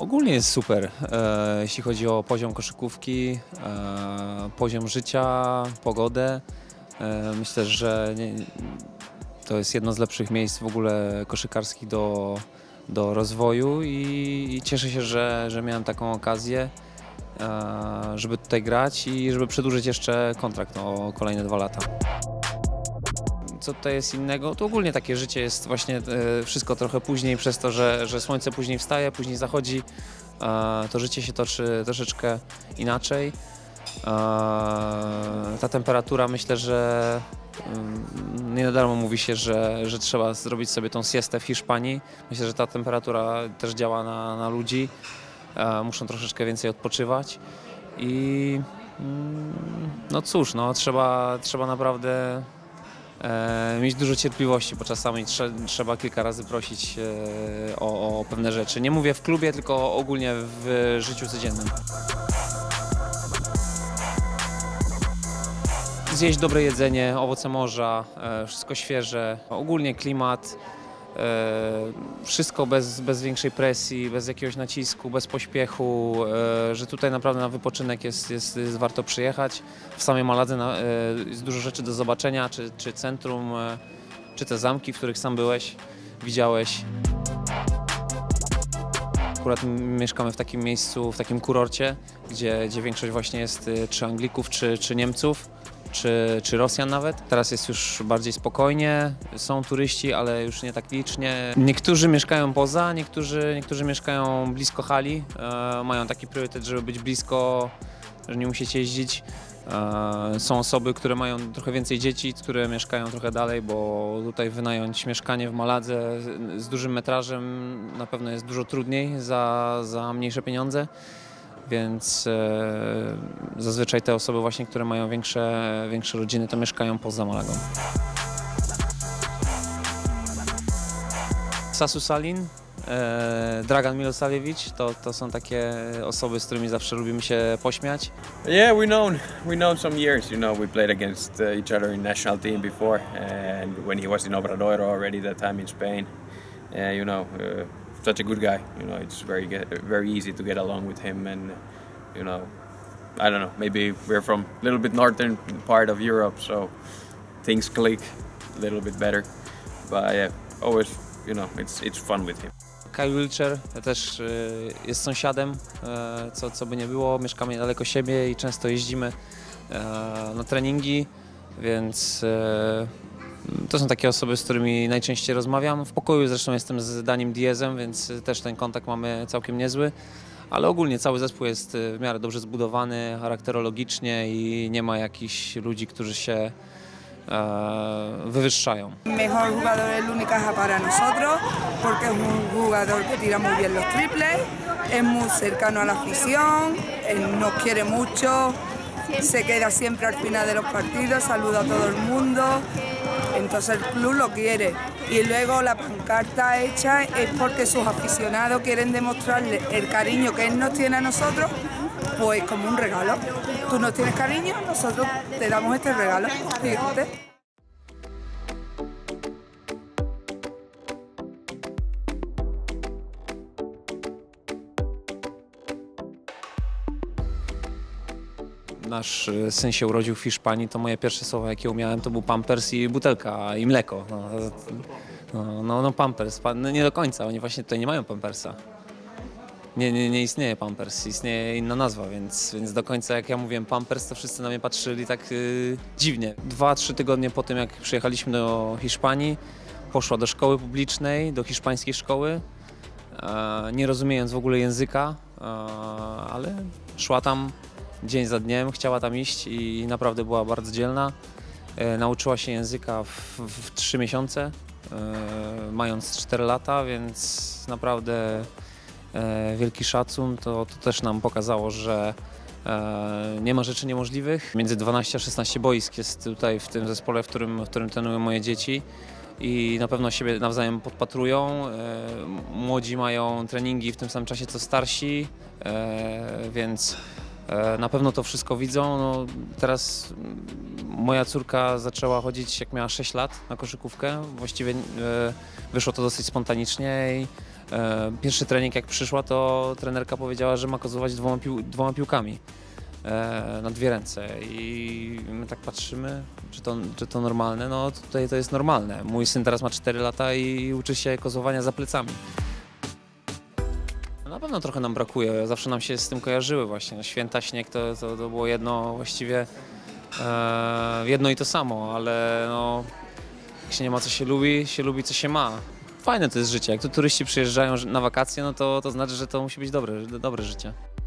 Ogólnie jest super, jeśli chodzi o poziom koszykówki, poziom życia, pogodę. Myślę, że to jest jedno z lepszych miejsc w ogóle koszykarskich do rozwoju i cieszę się, że miałem taką okazję, żeby tutaj grać i żeby przedłużyć jeszcze kontrakt o kolejne 2 lata. Co tutaj jest innego? To ogólnie takie życie jest właśnie wszystko trochę później, przez to, że słońce później wstaje, później zachodzi. To życie się toczy troszeczkę inaczej. Ta temperatura, myślę, że nie na darmo mówi się, że trzeba zrobić sobie tą siestę w Hiszpanii. Myślę, że ta temperatura też działa na ludzi. Muszą troszeczkę więcej odpoczywać i no cóż, no, trzeba naprawdę mieć dużo cierpliwości, bo czasami trzeba kilka razy prosić o pewne rzeczy. Nie mówię w klubie, tylko ogólnie w życiu codziennym. Zjeść dobre jedzenie, owoce morza, wszystko świeże, ogólnie klimat, wszystko bez większej presji, bez jakiegoś nacisku, bez pośpiechu, że tutaj naprawdę na wypoczynek jest warto przyjechać. W samej Maladze jest dużo rzeczy do zobaczenia, czy centrum, czy te zamki, w których sam byłeś, widziałeś. Akurat mieszkamy w takim miejscu, w takim kurorcie, gdzie większość właśnie jest czy Anglików, czy Niemców. Czy Rosjan nawet. Teraz jest już bardziej spokojnie, są turyści, ale już nie tak licznie. Niektórzy mieszkają poza, niektórzy mieszkają blisko hali. Mają taki priorytet, żeby być blisko, że nie musieć jeździć. Są osoby, które mają trochę więcej dzieci, które mieszkają trochę dalej, bo tutaj wynająć mieszkanie w Maladze z dużym metrażem na pewno jest dużo trudniej za mniejsze pieniądze. Więc zazwyczaj te osoby właśnie, które mają większe rodziny, to mieszkają poza Malagą. Sasa Salin, Dragan Milošević, to są takie osoby, z którymi zawsze lubimy się pośmiać. Yeah, we known some years. You know, we played against each other in national team before, and when he was in Obradoiro already that time in Spain, you know. Such a good guy, you know. It's very easy to get along with him, and you know, I don't know. Maybe we're from a little bit northern part of Europe, so things click a little bit better. But yeah, always, you know, it's fun with him. Kyle Wiltscher też jest sąsiadem, co by nie było. Mieszkamy niedaleko siebie i często jeździmy na treningi, więc. To są takie osoby, z którymi najczęściej rozmawiam. W pokoju zresztą jestem z Danim Diezem, więc też ten kontakt mamy całkiem niezły. Ale ogólnie cały zespół jest w miarę dobrze zbudowany, charakterologicznie i nie ma jakichś ludzi, którzy się wywyższają. Mejor jugador es Unicaja para nosotros, porque es un jugador que tira muy bien los triples, es muy cercano a la afición, nos quiere mucho, se queda siempre al final de los partidos, saluda a todo el mundo. Entonces el club lo quiere y luego la pancarta hecha es porque sus aficionados quieren demostrarle el cariño que él nos tiene a nosotros, pues como un regalo. Tú nos tienes cariño, nosotros te damos este regalo. Fíjate. Nasz syn się urodził w Hiszpanii, to moje pierwsze słowa, jakie umiałem, to był pampers i butelka i mleko. No pampers, nie do końca, oni właśnie tutaj nie mają pampersa. Nie istnieje pampers, istnieje inna nazwa, więc do końca jak ja mówiłem pampers, to wszyscy na mnie patrzyli tak dziwnie. 2-3 tygodnie po tym, jak przyjechaliśmy do Hiszpanii, poszła do szkoły publicznej, do hiszpańskiej szkoły, nie rozumiejąc w ogóle języka, ale szła tam dzień za dniem, chciała tam iść i naprawdę była bardzo dzielna. Nauczyła się języka w 3 miesiące, mając 4 lata, więc naprawdę wielki szacun. To też nam pokazało, że nie ma rzeczy niemożliwych. Między 12 a 16 boisk jest tutaj w tym zespole, w którym trenują moje dzieci i na pewno siebie nawzajem podpatrują. Młodzi mają treningi w tym samym czasie co starsi, więc na pewno to wszystko widzą. No, teraz moja córka zaczęła chodzić, jak miała 6 lat, na koszykówkę. Właściwie wyszło to dosyć spontanicznie i Pierwszy trening jak przyszła, to trenerka powiedziała, że ma kozować dwoma piłkami na dwie ręce i my tak patrzymy, czy to normalne. No tutaj to jest normalne. Mój syn teraz ma 4 lata i uczy się kozowania za plecami. Na pewno trochę nam brakuje, zawsze nam się z tym kojarzyły właśnie. Święta, śnieg to było jedno właściwie, jedno i to samo, ale no, jak się nie ma co się lubi co się ma. Fajne to jest życie, jak tu turyści przyjeżdżają na wakacje, no to znaczy, że to musi być dobre życie.